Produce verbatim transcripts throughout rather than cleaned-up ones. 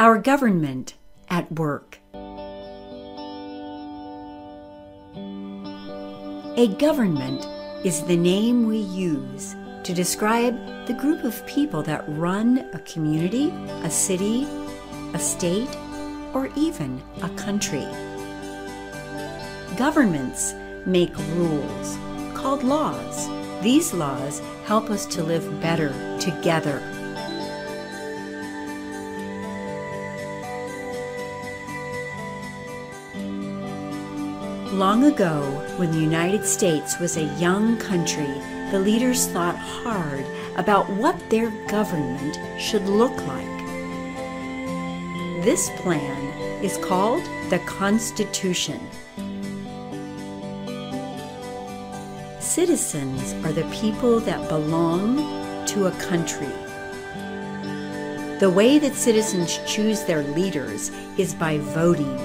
Our government at work. A government is the name we use to describe the group of people that run a community, a city, a state, or even a country. Governments make rules called laws. These laws help us to live better together. Long ago, when the United States was a young country, the leaders thought hard about what their government should look like. This plan is called the Constitution. Citizens are the people that belong to a country. The way that citizens choose their leaders is by voting.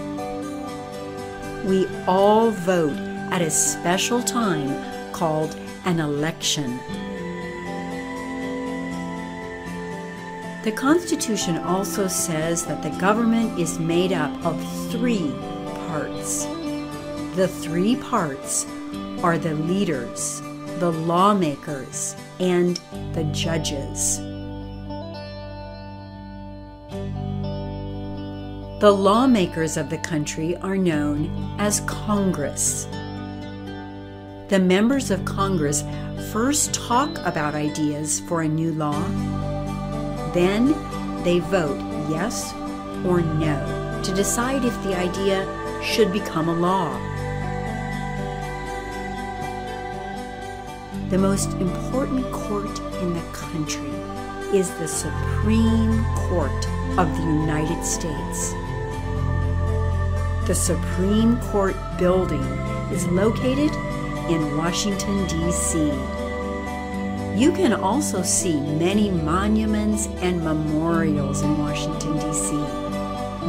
We all vote at a special time called an election. The Constitution also says that the government is made up of three parts. The three parts are the leaders, the lawmakers, and the judges. The lawmakers of the country are known as Congress. The members of Congress first talk about ideas for a new law. Then they vote yes or no to decide if the idea should become a law. The most important court in the country is the Supreme Court of the United States. The Supreme Court building is located in Washington, D C You can also see many monuments and memorials in Washington, D C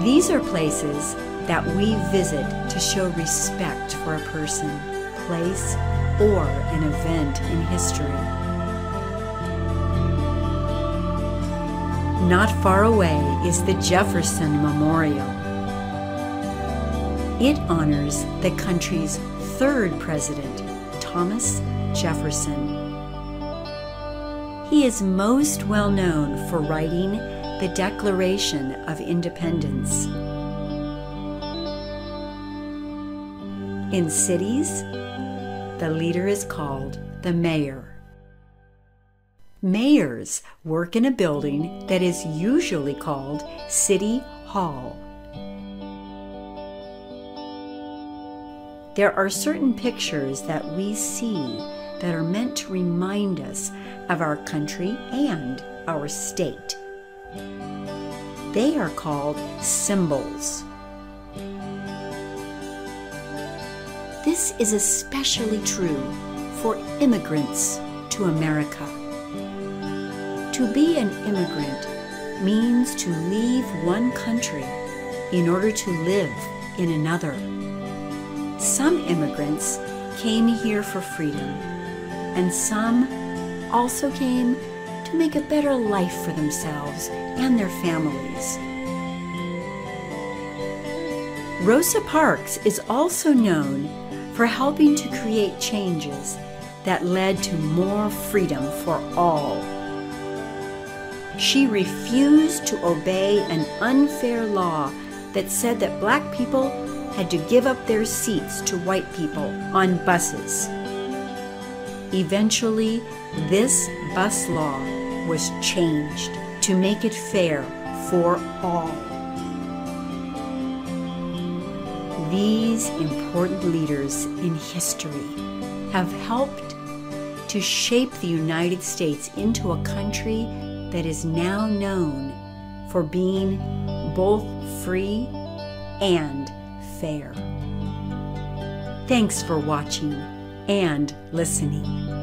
These are places that we visit to show respect for a person, place, or an event in history. Not far away is the Jefferson Memorial. It honors the country's third president, Thomas Jefferson. He is most well known for writing the Declaration of Independence. In cities, the leader is called the mayor. Mayors work in a building that is usually called City Hall. There are certain pictures that we see that are meant to remind us of our country and our state. They are called symbols. This is especially true for immigrants to America. To be an immigrant means to leave one country in order to live in another. Some immigrants came here for freedom, and some also came to make a better life for themselves and their families. Rosa Parks is also known for helping to create changes that led to more freedom for all. She refused to obey an unfair law that said that black people had to give up their seats to white people on buses. Eventually, this bus law was changed to make it fair for all. These important leaders in history have helped to shape the United States into a country that is now known for being both free and fair. Thanks for watching and listening.